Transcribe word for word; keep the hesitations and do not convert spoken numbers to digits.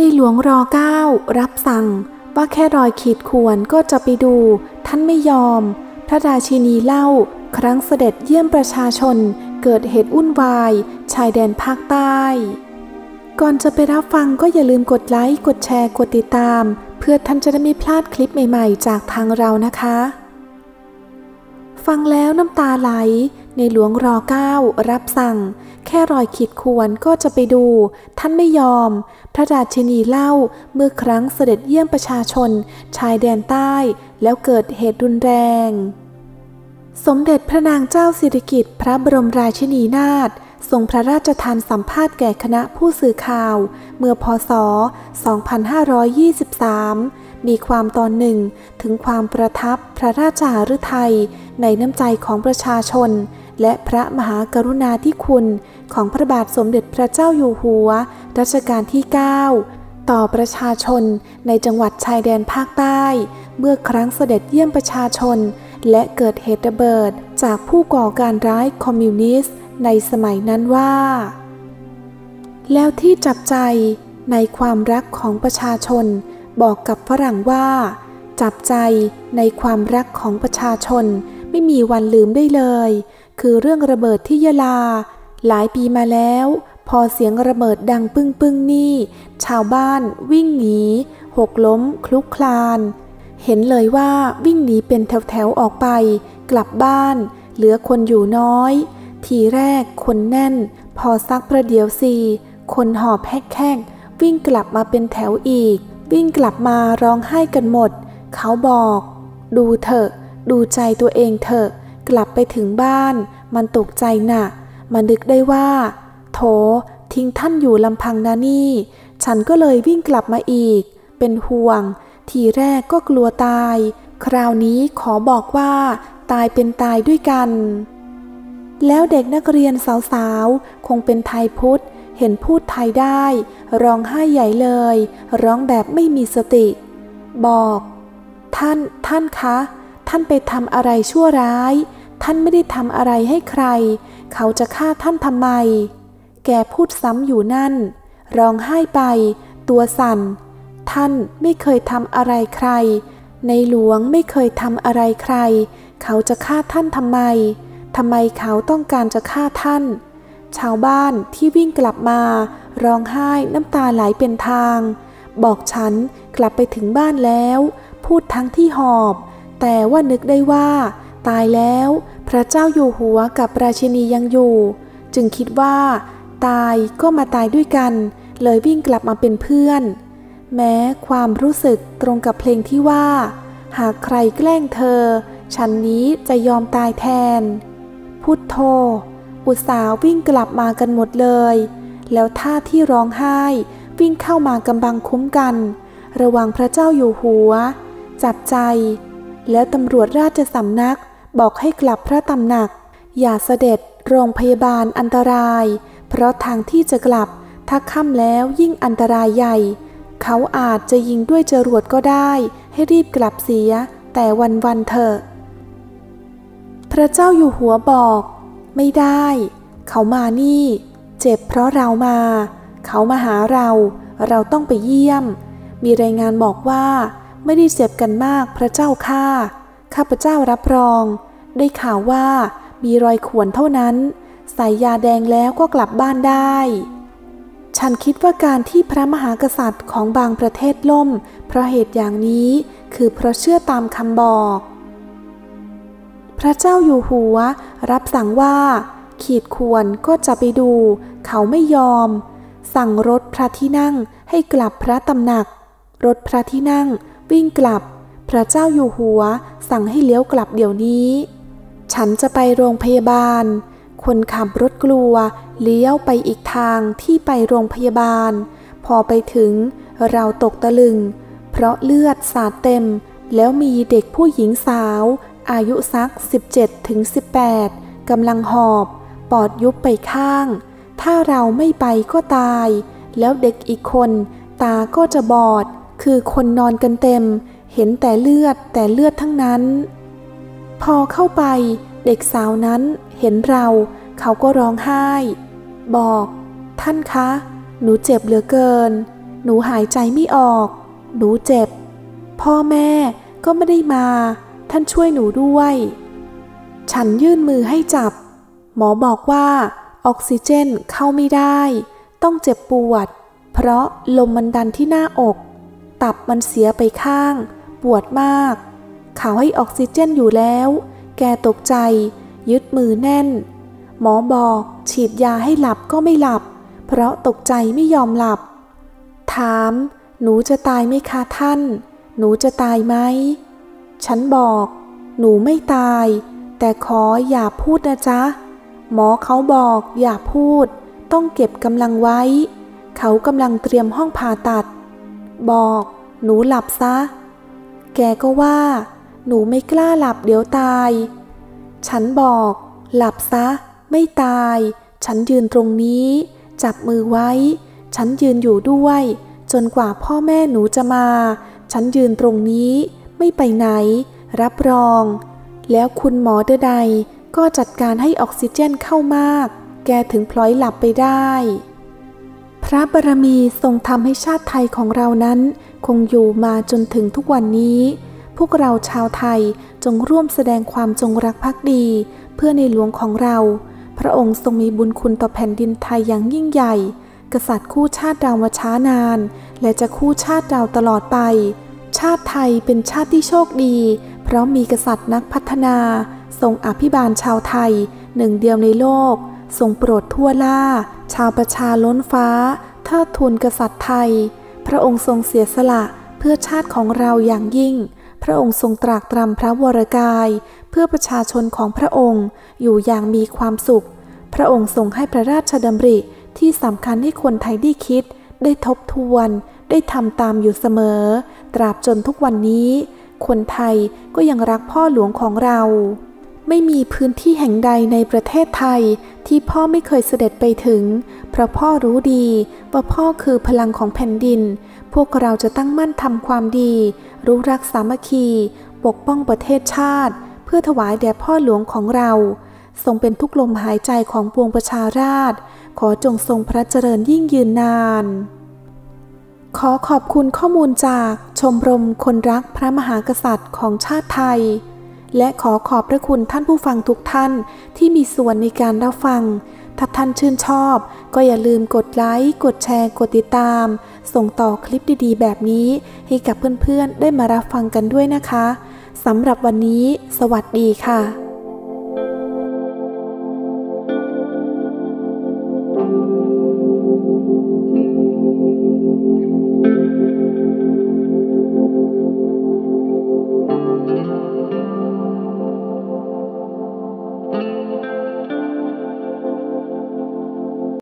ในหลวงรอเก้ารับสั่งว่าแค่รอยขีดข่วนก็จะไปดูท่านไม่ยอมพระราชินีเล่าครั้งเสด็จเยี่ยมประชาชนเกิดเหตุวุ่นวายชายแดนภาคใต้ก่อนจะไปรับฟังก็อย่าลืมกดไลค์กดแชร์กดติดตามเพื่อท่านจะได้ไม่พลาดคลิปใหม่ๆจากทางเรานะคะฟังแล้วน้ำตาไหลในหลวงรอเก้ารับสั่งแค่รอยขีดข่วนก็จะไปดูท่านไม่ยอมพระราชินีเล่าเมื่อครั้งเสด็จเยี่ยมประชาชนชายแดนใต้แล้วเกิดเหตุรุนแรงสมเด็จพระนางเจ้าสิริกิติ์พระบรมราชินีนาถทรงพระราชทานสัมภาษณ์แก่คณะผู้สื่อข่าวเมื่อพ.ศ. สองพันห้าร้อยยี่สิบสาม มีความตอนหนึ่งถึงความประทับพระราชาฤทัยในน้ำใจของประชาชนและพระมหากรุณาธิคุณของพระบาทสมเด็จพระเจ้าอยู่หัวรัชกาลที่ เก้า ต่อประชาชนในจังหวัดชายแดนภาคใต้เมื่อครั้งเสด็จเยี่ยมประชาชนและเกิดเหตุระเบิดจากผู้ก่อการร้ายคอมมิวนิสต์ในสมัยนั้นว่าแล้วที่จับใจในความรักของประชาชนบอกกับฝรั่งว่าจับใจในความรักของประชาชนไม่มีวันลืมได้เลยคือเรื่องระเบิดที่ยะลาหลายปีมาแล้วพอเสียงระเบิดดังปึ้งปึ้งนี่ชาวบ้านวิ่งหนีหกล้มคลุกคลานเห็นเลยว่าวิ่งหนีเป็นแถวๆออกไปกลับบ้านเหลือคนอยู่น้อยทีแรกคนแน่นพอสักประเดี๋ยวสี่คนหอบแฮกๆวิ่งกลับมาเป็นแถวอีกวิ่งกลับมาร้องไห้กันหมดเขาบอกดูเถอะดูใจตัวเองเถอะกลับไปถึงบ้านมันตกใจน่ะมันนึกได้ว่าโถทิ้งท่านอยู่ลำพังนะนี่ฉันก็เลยวิ่งกลับมาอีกเป็นห่วงทีแรกก็กลัวตายคราวนี้ขอบอกว่าตายเป็นตายด้วยกันแล้วเด็กนักเรียนสาวๆคงเป็นไทยพุทธเห็นพูดไทยได้ร้องไห้ใหญ่เลยร้องแบบไม่มีสติบอกท่านท่านคะท่านไปทำอะไรชั่วร้ายท่านไม่ได้ทำอะไรให้ใครเขาจะฆ่าท่านทำไมแกพูดซ้ำอยู่นั่นร้องไห้ไปตัวสั่นท่านไม่เคยทำอะไรใครในหลวงไม่เคยทำอะไรใครเขาจะฆ่าท่านทำไมทำไมเขาต้องการจะฆ่าท่านชาวบ้านที่วิ่งกลับมาร้องไห้น้ำตาไหลเป็นทางบอกฉันกลับไปถึงบ้านแล้วพูดทั้งที่หอบแต่ว่านึกได้ว่าตายแล้วพระเจ้าอยู่หัวกับราชินียังอยู่จึงคิดว่าตายก็มาตายด้วยกันเลยวิ่งกลับมาเป็นเพื่อนแม้ความรู้สึกตรงกับเพลงที่ว่าหากใครแกล้งเธอฉันนี้จะยอมตายแทนพุทโธอุตส่าห์วิ่งกลับมากันหมดเลยแล้วท่าที่ร้องไห้วิ่งเข้ามากำบังคุ้มกันระวังพระเจ้าอยู่หัวจับใจแล้วตำรวจราชสำนักบอกให้กลับพระตำหนักอย่าเสด็จโรงพยาบาลอันตรายเพราะทางที่จะกลับถ้าค่ำแล้วยิ่งอันตรายใหญ่เขาอาจจะยิงด้วยจรวดก็ได้ให้รีบกลับเสียแต่วันวันเถอะพระเจ้าอยู่หัวบอกไม่ได้เขามานี่เจ็บเพราะเรามาเขามาหาเราเราต้องไปเยี่ยมมีรายงานบอกว่าไม่ได้เจ็บกันมากพระเจ้าข้าข้าพระเจ้ารับรองได้ข่าวว่ามีรอยข่วนเท่านั้นใส่ยาแดงแล้วก็กลับบ้านได้ฉันคิดว่าการที่พระมหากษัตริย์ของบางประเทศล่มเพราะเหตุอย่างนี้คือเพราะเชื่อตามคำบอกพระเจ้าอยู่หัวรับสั่งว่าขีดข่วนก็จะไปดูเขาไม่ยอมสั่งรถพระที่นั่งให้กลับพระตำหนักรถพระที่นั่งวิ่งกลับพระเจ้าอยู่หัวสั่งให้เลี้ยวกลับเดี๋ยวนี้ฉันจะไปโรงพยาบาลคนขับรถกลัวเลี้ยวไปอีกทางที่ไปโรงพยาบาลพอไปถึงเราตกตะลึงเพราะเลือดสาดเต็มแล้วมีเด็กผู้หญิงสาวอายุสัก สิบเจ็ดถึงสิบแปด กำลังหอบปอดยุบไปข้างถ้าเราไม่ไปก็ตายแล้วเด็กอีกคนตาก็จะบอดคือคนนอนกันเต็มเห็นแต่เลือดแต่เลือดทั้งนั้นพอเข้าไปเด็กสาวนั้นเห็นเราเขาก็ร้องไห้บอกท่านคะหนูเจ็บเหลือเกิน หนูหายใจไม่ออกหนูเจ็บพ่อแม่ก็ไม่ได้มาท่านช่วยหนูด้วยฉันยื่นมือให้จับหมอบอกว่าออกซิเจนเข้าไม่ได้ต้องเจ็บปวดเพราะลมมันดันที่หน้าอกตับมันเสียไปข้างปวดมากเขาให้ออกซิเจนอยู่แล้วแกตกใจยึดมือแน่นหมอบอกฉีดยาให้หลับก็ไม่หลับเพราะตกใจไม่ยอมหลับถามหนูจะตายไหมคะท่านหนูจะตายไหมฉันบอกหนูไม่ตายแต่ขออย่าพูดนะจ๊ะหมอเขาบอกอย่าพูดต้องเก็บกำลังไว้เขากำลังเตรียมห้องผ่าตัดบอกหนูหลับซะแกก็ว่าหนูไม่กล้าหลับเดี๋ยวตายฉันบอกหลับซะไม่ตายฉันยืนตรงนี้จับมือไว้ฉันยืนอยู่ด้วยจนกว่าพ่อแม่หนูจะมาฉันยืนตรงนี้ไม่ไปไหนรับรองแล้วคุณหมอเดอใดก็จัดการให้ออกซิเจนเข้ามากแกถึงพลอยหลับไปได้พระบารมีทรงทำให้ชาติไทยของเรานั้นคงอยู่มาจนถึงทุกวันนี้พวกเราชาวไทยจงร่วมแสดงความจงรักภักดีเพื่อในหลวงของเราพระองค์ทรงมีบุญคุณต่อแผ่นดินไทยอย่างยิ่งใหญ่กษัตริย์คู่ชาติเรามาช้านานและจะคู่ชาติเราตลอดไปชาติไทยเป็นชาติที่โชคดีเพราะมีกษัตริย์นักพัฒนาทรงอภิบาลชาวไทยหนึ่งเดียวในโลกทรงโปรดทั่วล่าชาวประชาล้นฟ้าเทิดทูนกษัตริย์ไทยพระองค์ทรงเสียสละเพื่อชาติของเราอย่างยิ่งพระองค์ทรงตรากตรำพระวรกายเพื่อประชาชนของพระองค์อยู่อย่างมีความสุขพระองค์ทรงให้พระราชดำริที่สำคัญให้คนไทยได้คิดได้ทบทวนได้ทำตามอยู่เสมอตราบจนทุกวันนี้คนไทยก็ยังรักพ่อหลวงของเราไม่มีพื้นที่แห่งใดในประเทศไทยที่พ่อไม่เคยเสด็จไปถึงเพราะพ่อรู้ดีว่าพ่อคือพลังของแผ่นดินพวกเราจะตั้งมั่นทำความดีรู้รักสามัคคีปกป้องประเทศชาติเพื่อถวายแด่พ่อหลวงของเราทรงเป็นทุกลมหายใจของปวงประชาราษฎร์ขอจงทรงพระเจริญยิ่งยืนนานขอขอบคุณข้อมูลจากชมรมคนรักพระมหากษัตริย์ของชาติไทยและขอขอบพระคุณท่านผู้ฟังทุกท่านที่มีส่วนในการรับฟังถ้าท่านชื่นชอบก็อย่าลืมกดไลค์กดแชร์กดติดตามส่งต่อคลิปดีๆแบบนี้ให้กับเพื่อนๆได้มารับฟังกันด้วยนะคะสำหรับวันนี้สวัสดีค่ะ